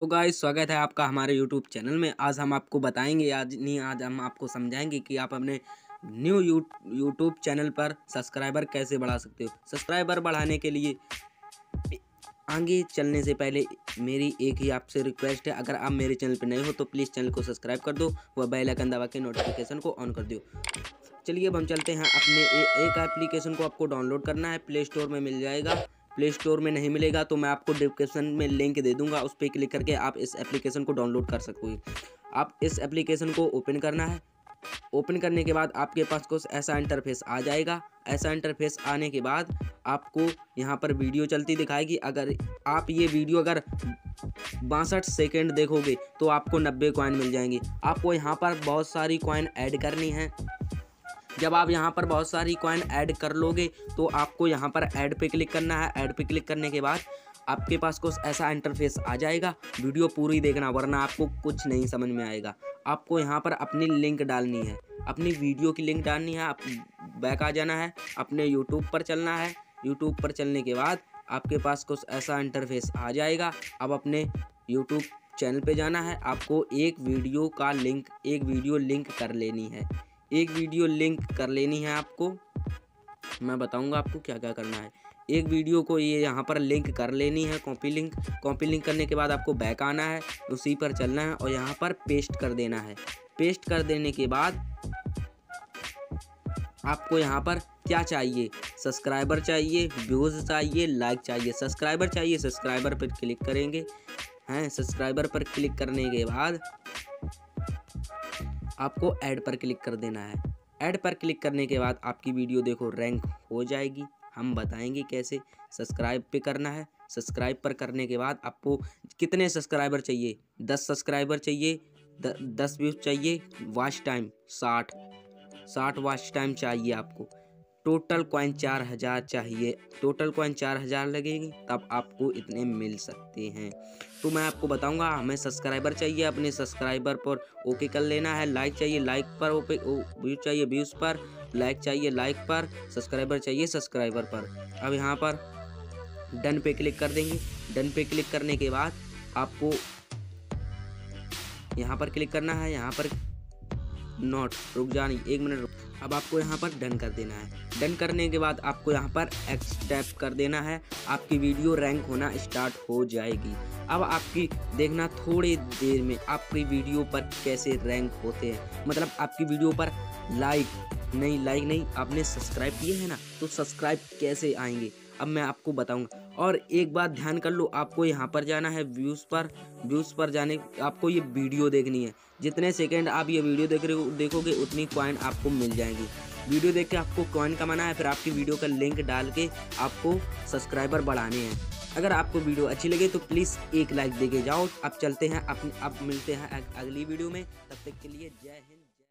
तो गाइस स्वागत है आपका हमारे YouTube चैनल में। आज हम आपको बताएंगे, आज हम आपको समझाएंगे कि आप अपने न्यू YouTube चैनल पर सब्सक्राइबर कैसे बढ़ा सकते हो। सब्सक्राइबर बढ़ाने के लिए आगे चलने से पहले मेरी एक ही आपसे रिक्वेस्ट है, अगर आप मेरे चैनल पर नए हो तो प्लीज़ चैनल को सब्सक्राइब कर दो व बेल आइकन दबा के नोटिफिकेशन को ऑन कर दो। चलिए अब हम चलते हैं अपने एक एप्लीकेशन को आपको डाउनलोड करना है। प्ले स्टोर में मिल जाएगा, प्ले स्टोर में नहीं मिलेगा तो मैं आपको डिस्क्रिप्शन में लिंक दे दूंगा, उस पर क्लिक करके आप इस एप्लीकेशन को डाउनलोड कर सकोगे। आप इस एप्लीकेशन को ओपन करना है। ओपन करने के बाद आपके पास कुछ ऐसा इंटरफेस आ जाएगा। ऐसा इंटरफेस आने के बाद आपको यहाँ पर वीडियो चलती दिखाएगी। अगर आप ये वीडियो अगर 62 सेकेंड देखोगे तो आपको 90 कॉइन मिल जाएंगी। आपको यहाँ पर बहुत सारी कॉइन ऐड करनी है। जब आप यहाँ पर बहुत सारी कॉइन ऐड कर लोगे तो आपको यहाँ पर ऐड पे क्लिक करना है। ऐड पे क्लिक करने के बाद आपके पास कुछ ऐसा इंटरफेस आ जाएगा। वीडियो पूरी देखना वरना आपको कुछ नहीं समझ में आएगा। आपको यहाँ पर अपनी लिंक डालनी है, अपनी वीडियो की लिंक डालनी है। आप बैक आ जाना है, अपने यूट्यूब पर चलना है। यूट्यूब पर चलने के बाद आपके पास कुछ ऐसा इंटरफेस आ जाएगा। अब अपने यूट्यूब चैनल पर जाना है। आपको एक वीडियो लिंक कर लेनी है। एक वीडियो लिंक कर लेनी है। आपको मैं बताऊंगा आपको क्या क्या करना है। एक वीडियो को ये यहाँ पर लिंक कर लेनी है, कॉपी लिंक करने के बाद आपको बैक आना है, उसी पर चलना है और यहाँ पर पेस्ट कर देना है। पेस्ट कर देने के बाद आपको यहाँ पर क्या चाहिए, सब्सक्राइबर चाहिए, व्यूज़ चाहिए, लाइक चाहिए, सब्सक्राइबर चाहिए। सब्सक्राइबर पर क्लिक करेंगे हैं। सब्सक्राइबर पर क्लिक करने के बाद आपको ऐड पर क्लिक कर देना है। ऐड पर क्लिक करने के बाद आपकी वीडियो देखो रैंक हो जाएगी। हम बताएंगे कैसे। सब्सक्राइब पे करना है। सब्सक्राइब पर करने के बाद आपको कितने सब्सक्राइबर चाहिए, 10 सब्सक्राइबर चाहिए, 10 व्यूज चाहिए, वॉच टाइम 60 वॉच टाइम चाहिए आपको। टोटल कॉइन 4000 चाहिए। टोटल कॉइन 4000 लगेगी तब आपको इतने मिल सकते हैं। तो मैं आपको बताऊंगा, हमें सब्सक्राइबर चाहिए, अपने सब्सक्राइबर पर ओके कर लेना है। लाइक चाहिए, लाइक पर ओके, व्यूज चाहिए, व्यूज पर, लाइक चाहिए, लाइक पर, सब्सक्राइबर चाहिए, सब्सक्राइबर पर। अब यहाँ पर डन पे क्लिक कर देंगे। डन पे क्लिक करने के बाद आपको यहाँ पर क्लिक करना है, यहाँ पर नोट रुक जाने 1 मिनट। अब आपको यहाँ पर डन कर देना है। डन करने के बाद आपको यहाँ पर एक्स टैप कर देना है। आपकी वीडियो रैंक होना स्टार्ट हो जाएगी। अब आपकी देखना थोड़ी देर में आपकी वीडियो पर कैसे रैंक होते हैं, मतलब आपकी वीडियो पर लाइक नहीं आपने सब्सक्राइब किए हैं ना, तो सब्सक्राइब कैसे आएंगे अब मैं आपको बताऊंगा। और एक बात ध्यान कर लो, आपको यहाँ पर जाना है व्यूज़ पर। व्यूज़ पर जाने आपको ये वीडियो देखनी है। जितने सेकंड आप ये वीडियो देखोगे उतनी कॉइन आपको मिल जाएगी। वीडियो देख के आपको कॉइन कमाना है, फिर आपकी वीडियो का लिंक डाल के आपको सब्सक्राइबर बढ़ाने हैं। अगर आपको वीडियो अच्छी लगे तो प्लीज़ एक लाइक देके जाओ। अब मिलते हैं अगली वीडियो में, तब तक के लिए जय हिंद।